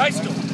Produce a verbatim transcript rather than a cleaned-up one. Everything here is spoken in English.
High school.